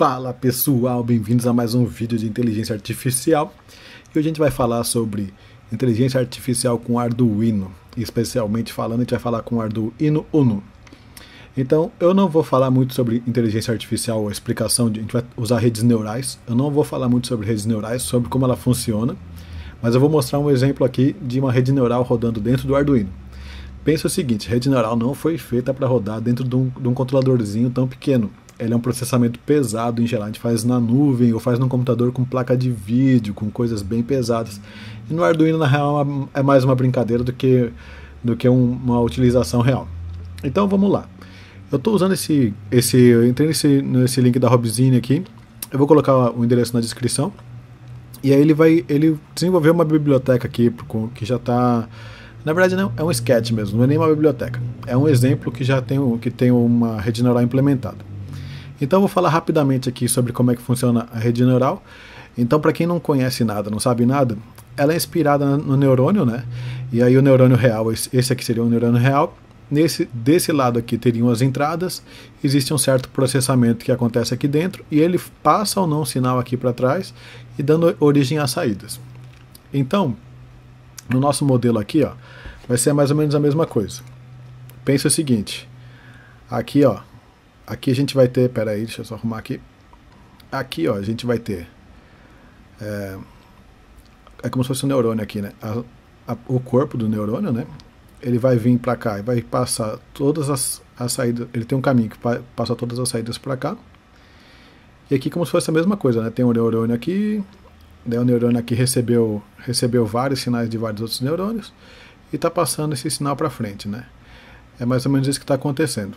Fala pessoal, bem-vindos a mais um vídeo de Inteligência Artificial. E hoje a gente vai falar sobre Inteligência Artificial com Arduino. Especialmente falando, a gente vai falar com Arduino Uno. Então, eu não vou falar muito sobre Inteligência Artificial, a explicação, a gente vai usar redes neurais. Eu não vou falar muito sobre redes neurais, sobre como ela funciona. Mas eu vou mostrar um exemplo aqui de uma rede neural rodando dentro do Arduino. Pensa o seguinte, rede neural não foi feita para rodar dentro de um controladorzinho tão pequeno. Ele é um processamento pesado, em geral a gente faz na nuvem ou faz num computador com placa de vídeo, com coisas bem pesadas. E no Arduino, na real, é mais uma brincadeira do que uma utilização real. Então vamos lá. Eu estou usando eu entrei nesse link da Hobbizine aqui. Eu vou colocar o endereço na descrição. E aí ele desenvolveu uma biblioteca aqui que já está... Na verdade não, é um sketch mesmo, não é nem uma biblioteca. É um exemplo que já tem uma rede neural implementada. Então eu vou falar rapidamente aqui sobre como é que funciona a rede neural. Então para quem não conhece nada, não sabe nada, ela é inspirada no neurônio, né? E aí o neurônio real, esse aqui seria um neurônio real. Desse lado aqui teriam as entradas, existe um certo processamento que acontece aqui dentro e ele passa ou não um sinal aqui para trás e dando origem às saídas. Então, no nosso modelo aqui, ó, vai ser mais ou menos a mesma coisa. Pensa o seguinte, aqui, ó, aqui a gente vai ter, pera aí, deixa eu só arrumar aqui. Aqui, ó, a gente vai ter, é como se fosse um neurônio aqui, né? O corpo do neurônio, né? Ele vai vir para cá e vai passar todas as saídas, ele tem um caminho que passa todas as saídas para cá. E aqui como se fosse a mesma coisa, né? Tem um neurônio aqui, daí o neurônio aqui recebeu vários sinais de vários outros neurônios e está passando esse sinal para frente, né? É mais ou menos isso que está acontecendo.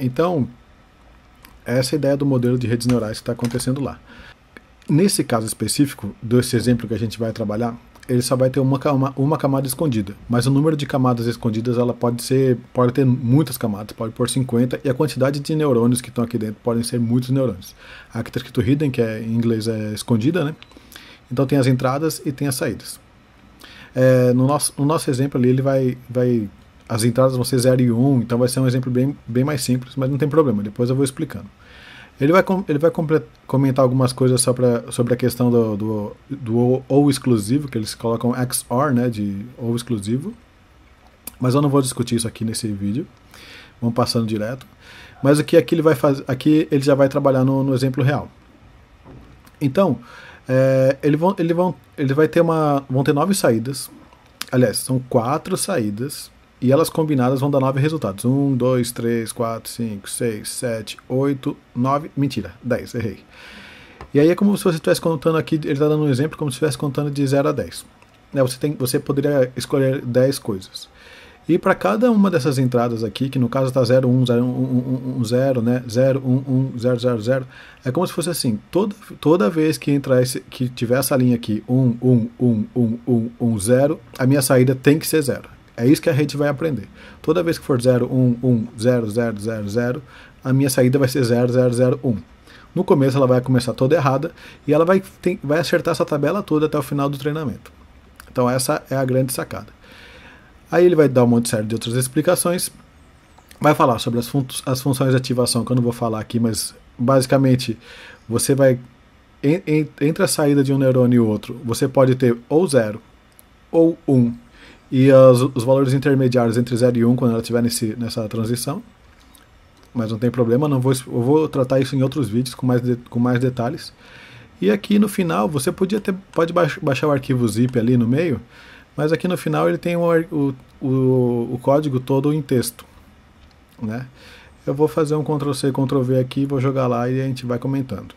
Então, essa é a ideia do modelo de redes neurais que está acontecendo lá. Nesse caso específico, desse exemplo que a gente vai trabalhar, ele só vai ter uma camada escondida, mas o número de camadas escondidas ela pode ter muitas camadas, pode pôr 50, e a quantidade de neurônios que estão aqui dentro podem ser muitos neurônios. Aqui está escrito hidden, que em inglês é escondida, né? Então tem as entradas e tem as saídas. No nosso exemplo ali, as entradas vão ser 0 e 1, então vai ser um exemplo bem mais simples, mas não tem problema, depois eu vou explicando. Ele vai comentar algumas coisas sobre a questão do ou exclusivo, que eles colocam XOR, né, de ou exclusivo. Mas eu não vou discutir isso aqui nesse vídeo, vamos passando direto. Mas o que aqui ele vai fazer, aqui ele já vai trabalhar no exemplo real. Então, vão ter 9 saídas, aliás, são 4 saídas. E elas combinadas vão dar 9 resultados. 1, 2, 3, 4, 5, 6, 7, 8, 9... Mentira, 10, errei. E aí é como se você estivesse contando aqui, ele está dando um exemplo como se estivesse contando de 0 a 10. Você poderia escolher 10 coisas. E para cada uma dessas entradas aqui, que no caso está 0, 1, 0, 1, 1, 0, né? 0, 1, 1, 0, 0, 0, é como se fosse assim, toda vez que tiver essa linha aqui, 1, 1, 1, 1, 1, 1, 0, a minha saída tem que ser 0. É isso que a rede vai aprender. Toda vez que for 0, 1, 1, 0, 0, 0, 0, a minha saída vai ser 0, 0, 0, 1. No começo ela vai começar toda errada e ela vai acertar essa tabela toda até o final do treinamento. Então essa é a grande sacada. Aí ele vai dar um monte de série de outras explicações. Vai falar sobre as funções de ativação, que eu não vou falar aqui, mas basicamente você vai... Entre a saída de um neurônio e outro, você pode ter ou 0 ou 1. E os valores intermediários entre 0 e 1 quando ela estiver nessa transição. Mas não tem problema, eu vou tratar isso em outros vídeos com mais detalhes. E aqui no final, você pode baixar o arquivo zip ali no meio, mas aqui no final ele tem o código todo em texto, né? Eu vou fazer um Ctrl+C e Ctrl+V aqui, vou jogar lá e a gente vai comentando.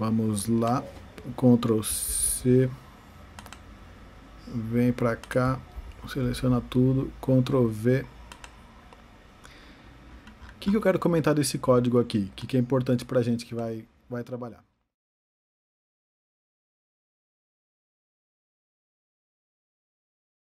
Vamos lá, Ctrl+C... Vem pra cá, seleciona tudo, Ctrl V. O que eu quero comentar desse código aqui, que é importante pra gente que vai trabalhar?